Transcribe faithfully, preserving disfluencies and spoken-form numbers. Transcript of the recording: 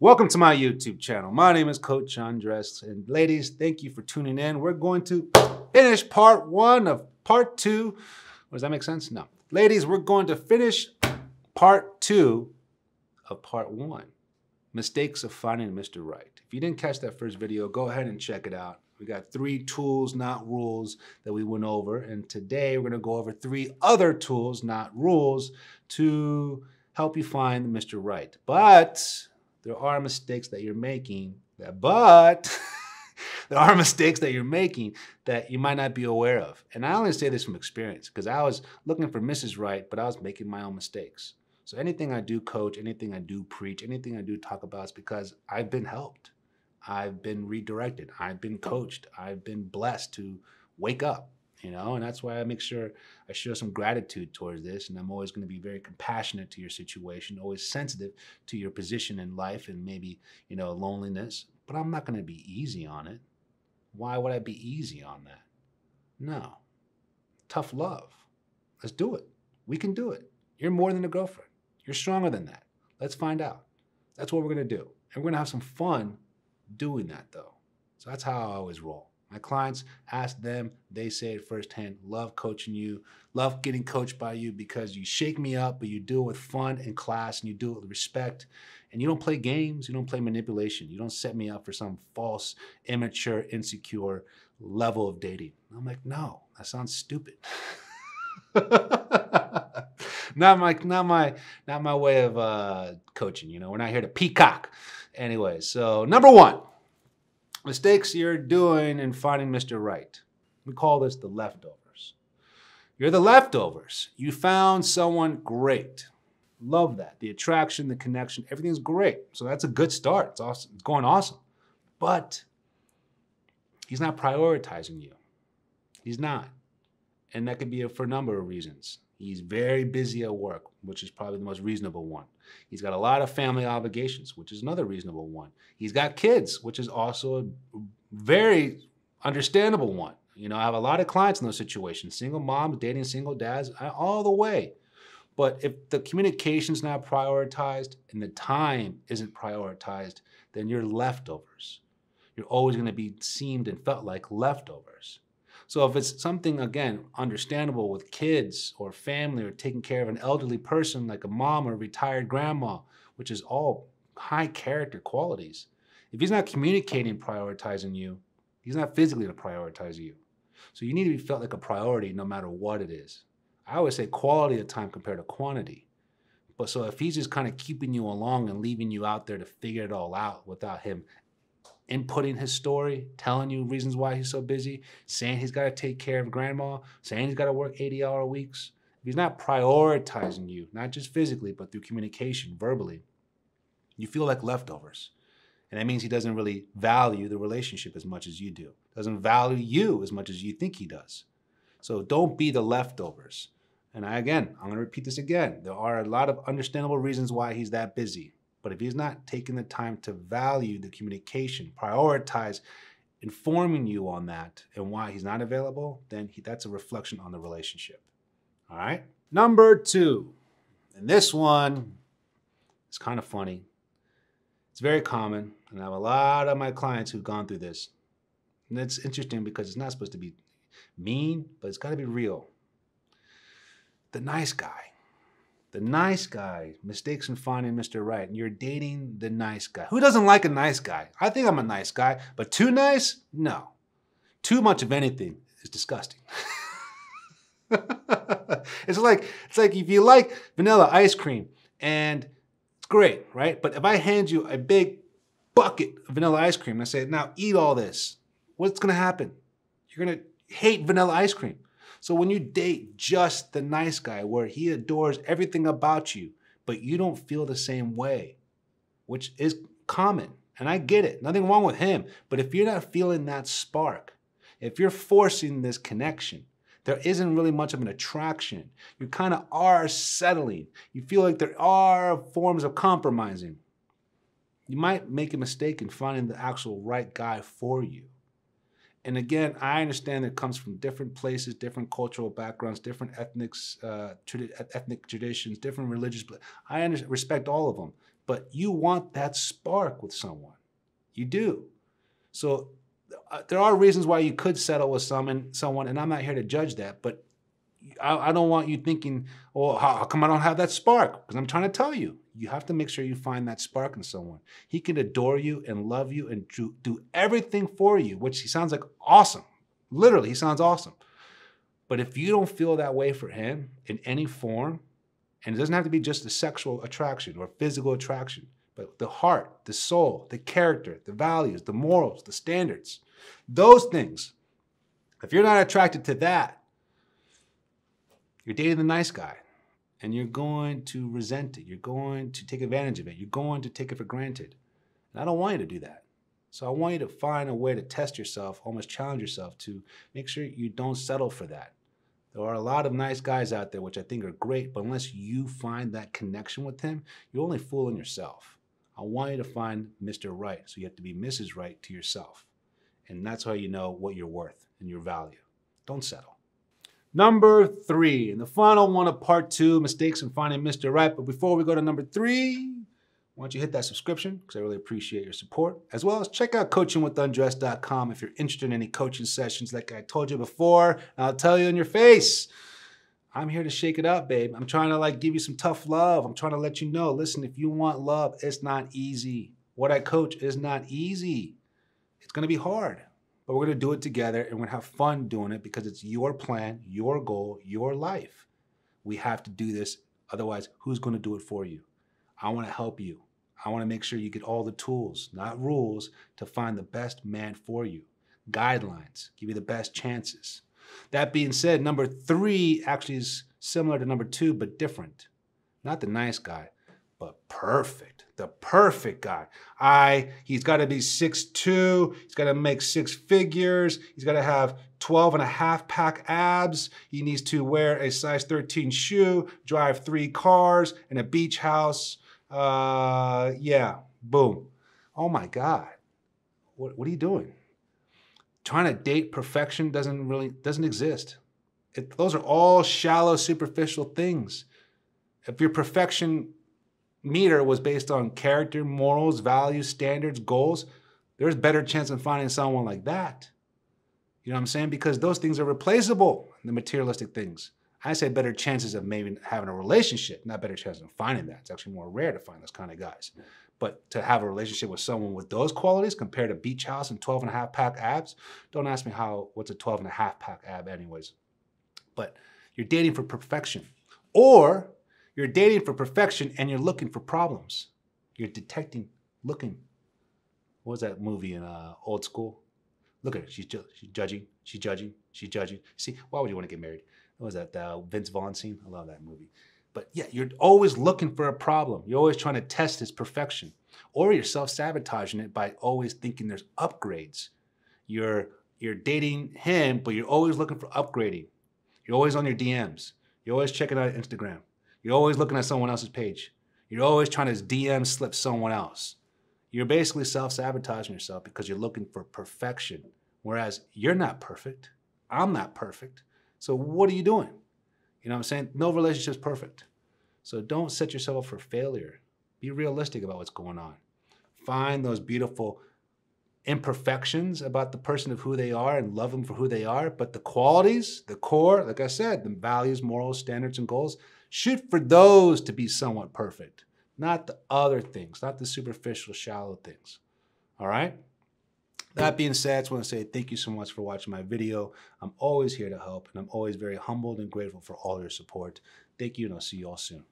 Welcome to my YouTube channel. My name is Coach Undressed, and ladies, thank you for tuning in. We're going to finish part one of part two. Does that make sense? No. Ladies, we're going to finish part two of part one. Mistakes of finding Mister Right. If you didn't catch that first video, go ahead and check it out. We got three tools, not rules, that we went over, and today we're gonna go over three other tools, not rules, to help you find Mister Right. But There are mistakes that you're making that, but there are mistakes that you're making that you might not be aware of. And I only say this from experience because I was looking for Missus Right, but I was making my own mistakes. So anything I do coach, anything I do preach, anything I do talk about is because I've been helped. I've been redirected. I've been coached. I've been blessed to wake up, you know, and that's why I make sure I show some gratitude towards this. And I'm always going to be very compassionate to your situation, always sensitive to your position in life and maybe, you know, loneliness. But I'm not going to be easy on it. Why would I be easy on that? No. Tough love. Let's do it. We can do it. You're more than a girlfriend. You're stronger than that. Let's find out. That's what we're going to do. And we're going to have some fun doing that, though. So that's how I always roll. My clients, ask them, they say it firsthand. Love coaching you, love getting coached by you because you shake me up, but you do it with fun and class and you do it with respect. And you don't play games, you don't play manipulation. You don't set me up for some false, immature, insecure level of dating. I'm like, no, that sounds stupid. Not my, not my, not my way of uh, coaching, you know, we're not here to peacock. Anyway, so number one. Mistakes you're doing in finding Mister Right. We call this the leftovers. You're the leftovers. You found someone great. Love that. The attraction, the connection, everything's great. So that's a good start. It's awesome. It's going awesome. But he's not prioritizing you. He's not. And that could be for a number of reasons. He's very busy at work, which is probably the most reasonable one. He's got a lot of family obligations, which is another reasonable one. He's got kids, which is also a very understandable one. You know, I have a lot of clients in those situations, single moms, dating single dads, all the way. But if the communication's not prioritized and the time isn't prioritized, then you're leftovers. You're always gonna be seemed and felt like leftovers. So if it's something, again, understandable with kids or family or taking care of an elderly person like a mom or a retired grandma, which is all high character qualities, if he's not communicating, prioritizing you, he's not physically going to prioritize you. So you need to be felt like a priority no matter what it is. I always say quality of time compared to quantity. But so if he's just kind of keeping you along and leaving you out there to figure it all out without him inputting his story, telling you reasons why he's so busy, saying he's got to take care of grandma, saying he's got to work eighty hour weeks. If he's not prioritizing you, not just physically, but through communication, verbally, you feel like leftovers. And that means he doesn't really value the relationship as much as you do. Doesn't value you as much as you think he does. So don't be the leftovers. And I, again, I'm going to repeat this again. There are a lot of understandable reasons why he's that busy. But if he's not taking the time to value the communication, prioritize informing you on that and why he's not available, then he, that's a reflection on the relationship. All right? Number two, and this one is kind of funny. It's very common, and I have a lot of my clients who've gone through this. And it's interesting because it's not supposed to be mean, but it's got to be real. The nice guy. The nice guy, mistakes in finding Mister Right, and you're dating the nice guy. Who doesn't like a nice guy? I think I'm a nice guy, but too nice? No. Too much of anything is disgusting. It's like, it's like if you like vanilla ice cream, and it's great, right? But if I hand you a big bucket of vanilla ice cream, and I say, now eat all this, what's gonna happen? You're gonna hate vanilla ice cream. So when you date just the nice guy where he adores everything about you, but you don't feel the same way, which is common, and I get it, nothing wrong with him, but if you're not feeling that spark, if you're forcing this connection, there isn't really much of an attraction. You kind of are settling. You feel like there are forms of compromising. You might make a mistake in finding the actual right guy for you. And again, I understand it comes from different places, different cultural backgrounds, different ethnics, uh, ethnic traditions, different religious. I respect all of them. but you want that spark with someone. You do. So uh, there are reasons why you could settle with someone, someone, and I'm not here to judge that, but I, I don't want you thinking, oh, how, how come I don't have that spark? Because I'm trying to tell you, you have to make sure you find that spark in someone. He can adore you and love you and do, do everything for you, which he sounds like awesome. Literally, he sounds awesome. But if you don't feel that way for him in any form, and it doesn't have to be just the sexual attraction or physical attraction, but the heart, the soul, the character, the values, the morals, the standards, those things, if you're not attracted to that, you're dating the nice guy, and you're going to resent it. You're going to take advantage of it. You're going to take it for granted. And I don't want you to do that. So I want you to find a way to test yourself, almost challenge yourself to make sure you don't settle for that. There are a lot of nice guys out there, which I think are great, but unless you find that connection with him, you're only fooling yourself. I want you to find Mister Right, so you have to be Missus Right to yourself. And that's how you know what you're worth and your value. Don't settle. Number three, and the final one of part two, mistakes in finding Mister Right. But before we go to number three, why don't you hit that subscription, because I really appreciate your support, as well as check out coaching with undressed dot com if you're interested in any coaching sessions like I told you before, and I'll tell you in your face. I'm here to shake it up, babe. I'm trying to like give you some tough love. I'm trying to let you know, listen, if you want love, it's not easy. What I coach is not easy. It's gonna be hard, but we're gonna do it together and we're gonna have fun doing it because it's your plan, your goal, your life. We have to do this, otherwise who's gonna do it for you? I wanna help you. I want to make sure you get all the tools, not rules, to find the best man for you. Guidelines, give you the best chances. That being said, number three actually is similar to number two, but different. Not the nice guy, but perfect. The perfect guy. I, he's got to be six two, he's got to make six figures, he's got to have twelve and a half pack abs, he needs to wear a size thirteen shoe, drive three cars, and a beach house. Uh, yeah, boom. Oh my God. What, what are you doing? Trying to date perfection doesn't really, doesn't exist. It, those are all shallow, superficial things. If your perfection meter was based on character, morals, values, standards, goals, there's better chance of finding someone like that. You know what I'm saying? Because those things are replaceable, the materialistic things. I say better chances of maybe having a relationship, not better chances of finding that. It's actually more rare to find those kind of guys. But to have a relationship with someone with those qualities compared to beach house and twelve and a half pack abs, don't ask me how, what's a twelve and a half pack ab anyways. But you're dating for perfection. Or you're dating for perfection and you're looking for problems. You're detecting, looking. What was that movie in uh, Old School? Look at her, she's, ju she's judging, she's judging, she's judging. See, why would you want to get married? What was that, the Vince Vaughn scene? I love that movie. But yeah, you're always looking for a problem. You're always trying to test his perfection. Or you're self-sabotaging it by always thinking there's upgrades. You're, you're dating him, but you're always looking for upgrading. You're always on your D Ms. You're always checking out Instagram. You're always looking at someone else's page. You're always trying to D M slip someone else. You're basically self-sabotaging yourself because you're looking for perfection. Whereas you're not perfect. I'm not perfect. So what are you doing? You know what I'm saying? No relationship's perfect. So don't set yourself up for failure. Be realistic about what's going on. Find those beautiful imperfections about the person of who they are and love them for who they are. But the qualities, the core, like I said, the values, morals, standards, and goals, shoot for those to be somewhat perfect. Not the other things, not the superficial, shallow things. All right? That being said, I just want to say thank you so much for watching my video. I'm always here to help, and I'm always very humbled and grateful for all your support. Thank you, and I'll see you all soon.